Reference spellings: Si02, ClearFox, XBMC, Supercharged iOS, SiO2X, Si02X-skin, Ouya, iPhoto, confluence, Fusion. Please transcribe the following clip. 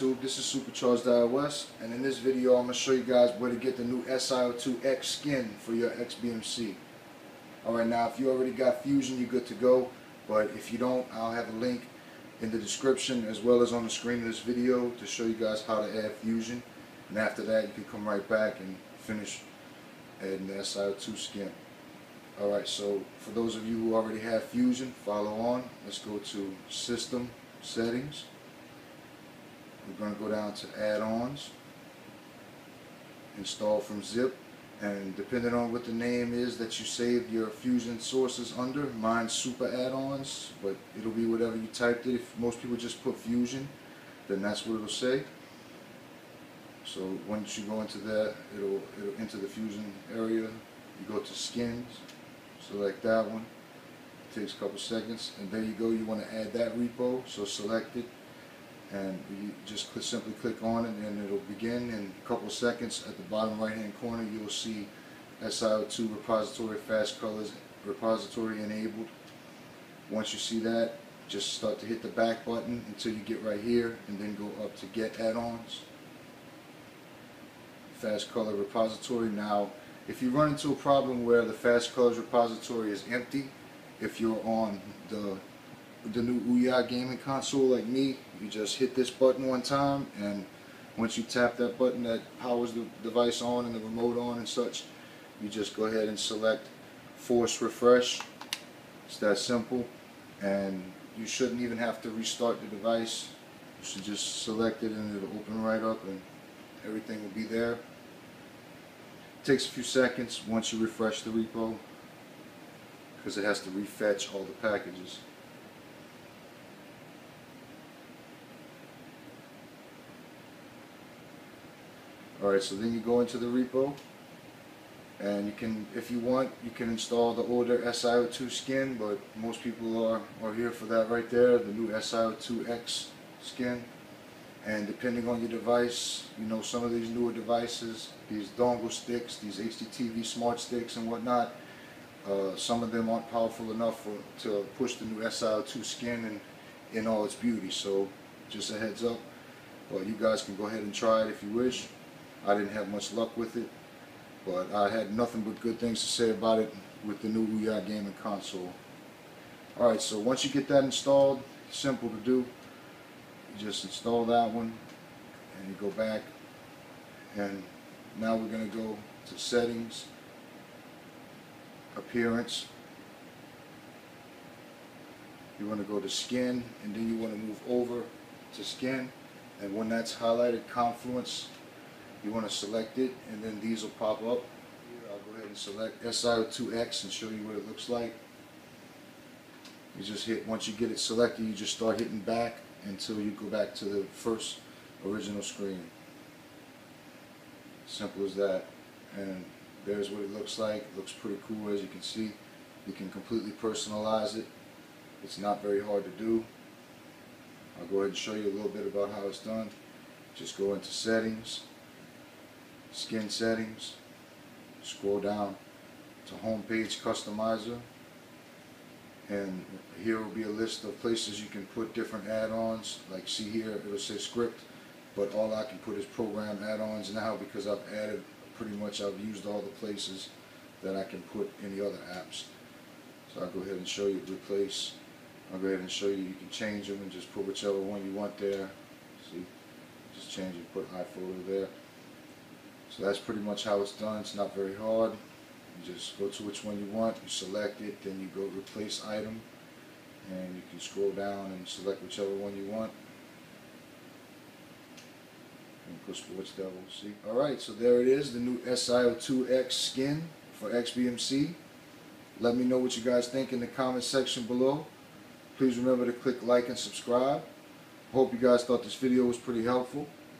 YouTube. This is Supercharged iOS, and in this video I'm going to show you guys where to get the new SiO2X skin for your XBMC. Alright, now if you already got Fusion, you're good to go, but if you don't, I'll have a link in the description as well as on the screen of this video to show you guys how to add Fusion, and after that you can come right back and finish adding the SiO2 skin. Alright, so for those of you who already have Fusion, follow on. Let's go to System, Settings. We're going to go down to Add-ons, Install from Zip, and depending on what the name is that you saved your Fusion sources under, mine's Super Add-ons, but it'll be whatever you typed it. If most people just put Fusion, then that's what it'll say. So once you go into that, it'll enter the Fusion area. You go to Skins, select that one, it takes a couple seconds, and there you go, you want to add that repo, so select it, and you just simply click on it, and it'll begin in a couple seconds. At the bottom right hand corner, you'll see SiO2 repository, fast colors, repository enabled. Once you see that, just start to hit the back button until you get right here, and then go up to Get Add-ons, Fast Color Repository. Now, if you run into a problem where the Fast Colors repository is empty, if you're on the new Ouya gaming console like me, you just hit this button one time, and once you tap that button that powers the device on and the remote on and such, you just go ahead and select Force Refresh. It's that simple, and you shouldn't even have to restart the device. You should just select it and it'll open right up and everything will be there. Takes a few seconds once you refresh the repo, because it has to refetch all the packages. Alright, so then you go into the repo, and you can, if you want, you can install the older SiO2 skin, but most people are here for that right there, the new SiO2X skin. And depending on your device, you know, some of these newer devices, these dongle sticks, these HDTV smart sticks and whatnot, some of them aren't powerful enough to push the new SiO2 skin in all its beauty. So just a heads up, well, you guys can go ahead and try it if you wish. I didn't have much luck with it, but I had nothing but good things to say about it with the new Ouya gaming console. Alright, so once you get that installed, simple to do. Just install that one, and you go back, and now we're going to go to Settings, Appearance. You want to go to Skin, and then you want to move over to Skin, and when that's highlighted, Confluence, you want to select it, and then these will pop up. Here, I'll go ahead and select SiO2X and show you what it looks like. You just hit, once you get it selected, you just start hitting back until you go back to the first original screen. Simple as that. And there's what it looks like. It looks pretty cool, as you can see. You can completely personalize it. It's not very hard to do. I'll go ahead and show you a little bit about how it's done. Just go into Settings, Skin Settings, scroll down to Homepage Customizer, and here will be a list of places you can put different add-ons. Like, see here, it'll say script, but all I can put is program add-ons now, because I've added pretty much, I've used all the places that I can put any other apps. So I'll go ahead and show you replace. I'll go ahead and show you, you can change them and just put whichever one you want there. See, just change it, put iPhoto there. So that's pretty much how it's done. It's not very hard. You just go to which one you want, you select it, then you go replace item, and you can scroll down and select whichever one you want. And go sports devil, see? Alright, so there it is, the new SiO2X skin for XBMC. Let me know what you guys think in the comment section below. Please remember to click like and subscribe. Hope you guys thought this video was pretty helpful.